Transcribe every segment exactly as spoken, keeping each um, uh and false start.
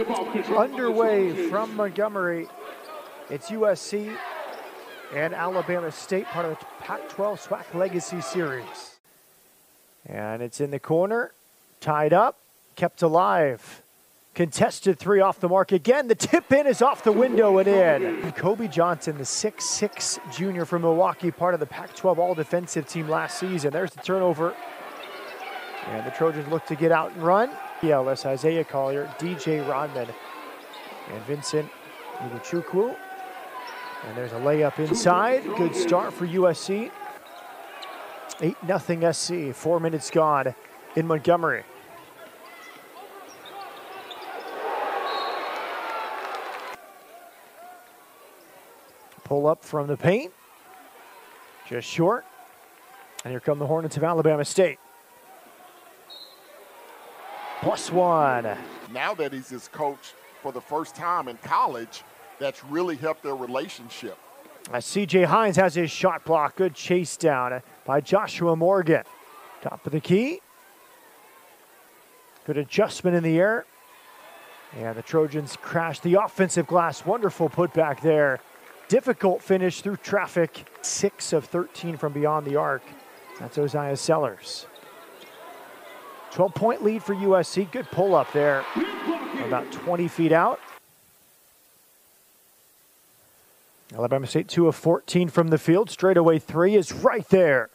underway from Montgomery. It's U S C and Alabama State, part of the Pac twelve SWAC Legacy Series. And it's in the corner, tied up, kept alive. Contested three off the mark again. The tip in is off the window and in. Kobe Johnson, the six six junior from Milwaukee, part of the Pac twelve all-defensive team last season. There's the turnover. And the Trojans look to get out and run. E L S, Isaiah Collier, D J Rodman, and Vincent True Cool. And there's a layup inside. Good start for U S C. eight nothing S C, four minutes gone in Montgomery. Pull up from the paint. Just short. And here come the Hornets of Alabama State. Plus one. Now that he's his coach for the first time in college, that's really helped their relationship. As C J. Hines has his shot block. Good chase down by Joshua Morgan. Top of the key. Good adjustment in the air. And the Trojans crash the offensive glass. Wonderful putback there. Difficult finish through traffic. six of thirteen from beyond the arc. That's Isaiah Sellers. twelve-point lead for U S C. Good pull-up there. About twenty feet out. Alabama State two of fourteen from the field. Straightaway three is right there.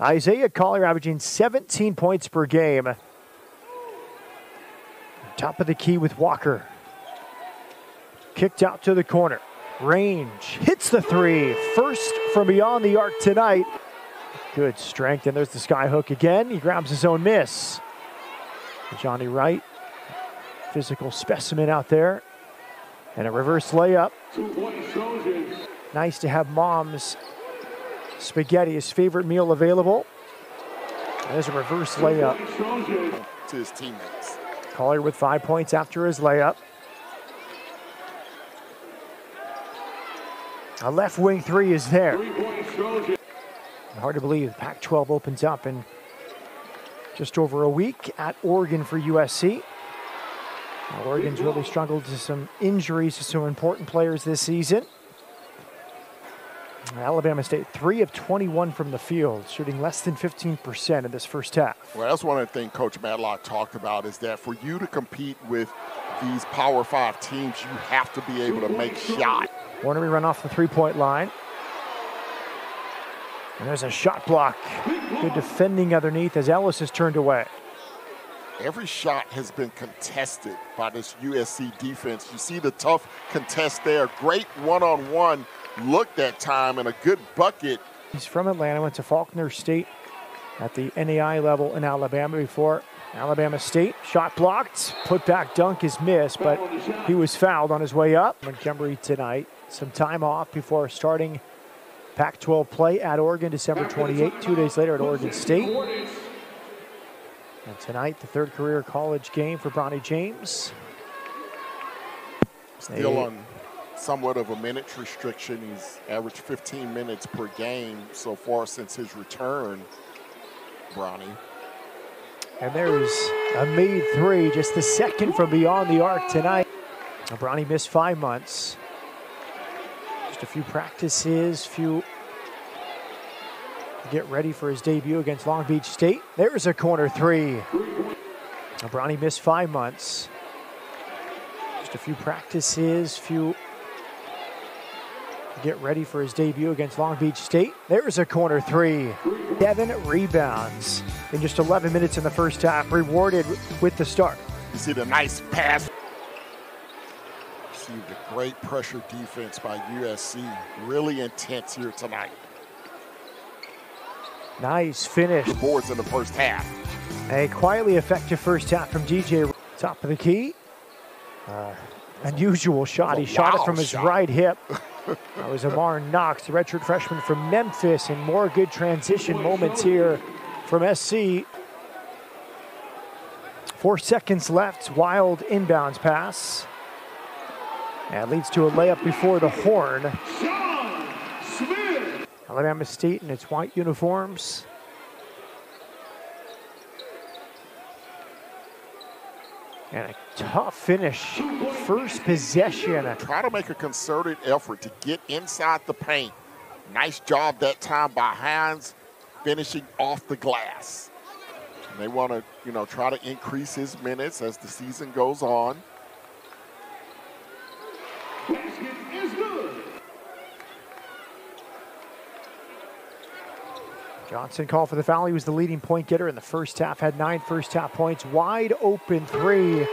Isaiah Collier averaging seventeen points per game. Top of the key with Walker. Kicked out to the corner. Range hits the three. First from beyond the arc tonight. Good strength, and there's the skyhook again. He grabs his own miss. Johnny Wright, physical specimen out there. And a reverse layup. Nice to have mom's spaghetti, his favorite meal, available. And there's a reverse layup. To his teammates. Collier with five points after his layup. A left wing three is there. Hard to believe Pac twelve opens up in just over a week at Oregon for U S C. Now, Oregon's really struggled with some injuries to some important players this season. And Alabama State, three of twenty-one from the field, shooting less than fifteen percent in this first half. Well, that's one of the things Coach Madlock talked about, is that for you to compete with these Power Five teams, you have to be able to make shots. Warnery run off the three-point line. And there's a shot block. Good defending underneath as Ellis is turned away. Every shot has been contested by this U S C defense. You see the tough contest there. Great one-on-one look that time and a good bucket. He's from Atlanta, went to Faulkner State at the N A I A level in Alabama before Alabama State. Shot blocked. Put back dunk is missed, but he was fouled on his way up. Montgomery tonight. Some time off before starting Pac twelve play at Oregon, December twenty-eighth, two days later at Oregon State. And tonight, the third career college game for Bronny James. Still on somewhat of a minutes restriction. He's averaged fifteen minutes per game so far since his return, Bronny. And there's a made three, just the second from beyond the arc tonight. Bronny missed five months. Just a few practices, few get ready for his debut against Long Beach State. There's a corner three. Bronny missed five months. Just a few practices, few get ready for his debut against Long Beach State. There's a corner three. Seven rebounds in just eleven minutes in the first half, rewarded with the start. You see the nice pass. The great pressure defense by U S C. Really intense here tonight. Nice finish. Boards in the first half. A quietly effective first half from D J. Top of the key. Uh, unusual shot. He shot it from his shot. Right hip. That was Amar Knox, the redshirt freshman from Memphis, and more good transition moments here from S C. Four seconds left. Wild inbounds pass. And leads to a layup before the horn. Sean Smith. Alabama State in its white uniforms. And a tough finish, first possession. Try to make a concerted effort to get inside the paint. Nice job that time by Hines, finishing off the glass. And they want to, you know, try to increase his minutes as the season goes on. Basket is good. Johnson called for the foul. He was the leading point getter in the first half, had nine first half points. Wide open three. You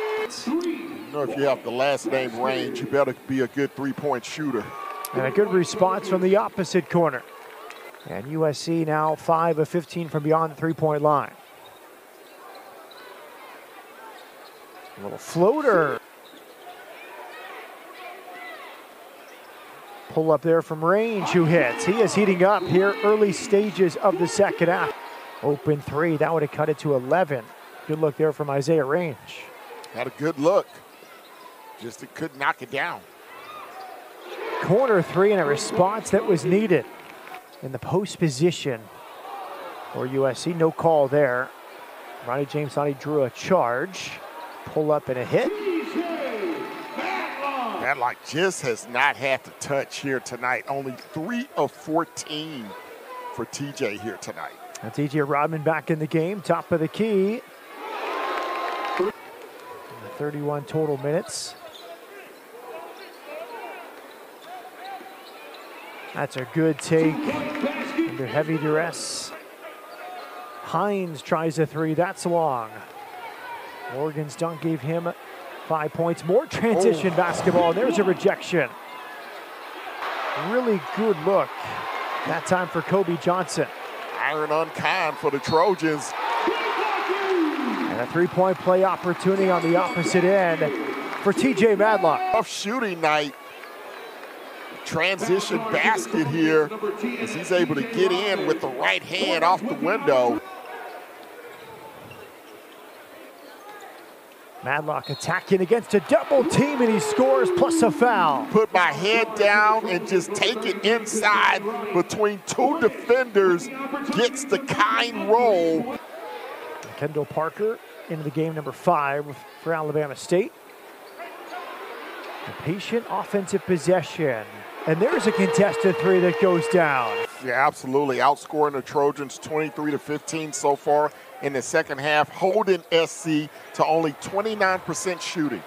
know, if you have the last name Range, you better be a good three-point shooter. And a good response from the opposite corner. And U S C now five of fifteen from beyond the three-point line. A little floater. Pull up there from Range, who hits. He is heating up here early stages of the second half. Open three, that would have cut it to eleven. Good look there from Isaiah Range. Had a good look, just it could knock it down. Corner three and a response that was needed in the post position for U S C. No call there. Bronny James thought he drew a charge. Pull up and a hit. Madlock just has not had to touch here tonight. Only three of fourteen for T J here tonight. That's D J Rodman back in the game, top of the key. thirty-one total minutes. That's a good take under heavy duress. Hines tries a three, that's long. Morgan's dunk gave him five points. More transition oh. basketball, there's a rejection. Really good look that time for Kobe Johnson. Iron unkind for the Trojans. And a three-point play opportunity on the opposite end for T J Madlock. Tough shooting night. Transition basket here as he's able to get in with the right hand off the window. Madlock attacking against a double team, and he scores plus a foul. Put my head down and just take it inside between two defenders. Gets the kind roll. Kendall Parker into the game, number five for Alabama State. A patient offensive possession. And there's a contested three that goes down. Yeah, absolutely. Outscoring the Trojans twenty-three to fifteen so far in the second half, holding S C to only twenty-nine percent shooting.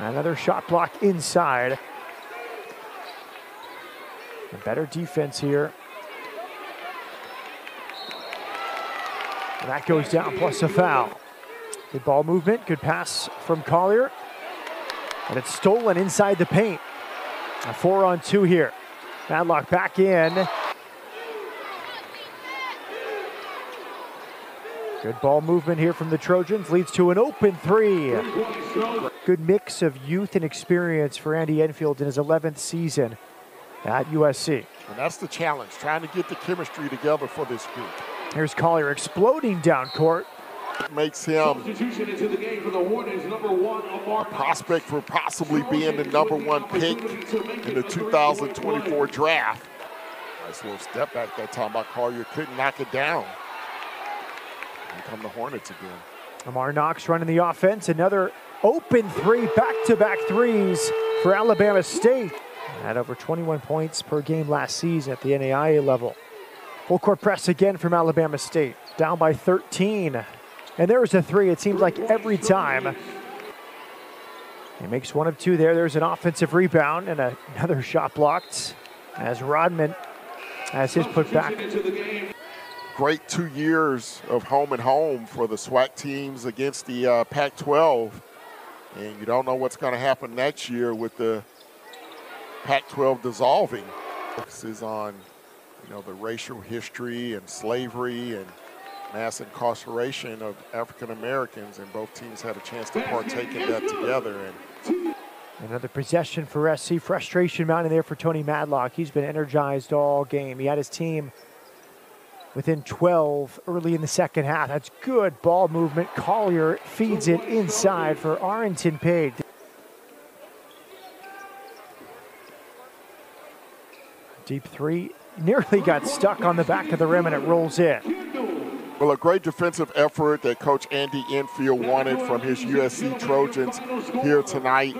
Another shot block inside. A better defense here. And that goes down, plus a foul. Good ball movement, good pass from Collier. And it's stolen inside the paint. A four on two here. Madlock back in. Good ball movement here from the Trojans. Leads to an open three. Good mix of youth and experience for Andy Enfield in his eleventh season at U S C. And that's the challenge, trying to get the chemistry together for this group. Here's Collier exploding down court. It makes him substitution into the game for the Hornets, number one, Amar Knox, a prospect for possibly being the number one pick in the two thousand twenty-four draft. Nice little step back that time by Collier. Couldn't knock it down. Here come the Hornets again. Amar Knox running the offense. Another open three, back-to-back threes for Alabama State. Had over twenty-one points per game last season at the N A I A level. Full court press again from Alabama State. Down by thirteen. And there was a three, it seems like every time. He makes one of two there. There's an offensive rebound and a, another shot blocked as Rodman has his put back. Great two years of home and home for the SWAC teams against the uh, Pac twelve. And you don't know what's going to happen next year with the Pac twelve dissolving. Focuses on, you know, the racial history and slavery and mass incarceration of African Americans, and both teams had a chance to partake in that together. And another possession for S C. Frustration mounting there for Tony Madlock. He's been energized all game. He had his team within twelve early in the second half. That's good ball movement. Collier feeds it inside for Arrington Page. Deep three, nearly got stuck on the back of the rim, and it rolls in. Well, a great defensive effort that Coach Andy Enfield wanted from his U S C Trojans here tonight.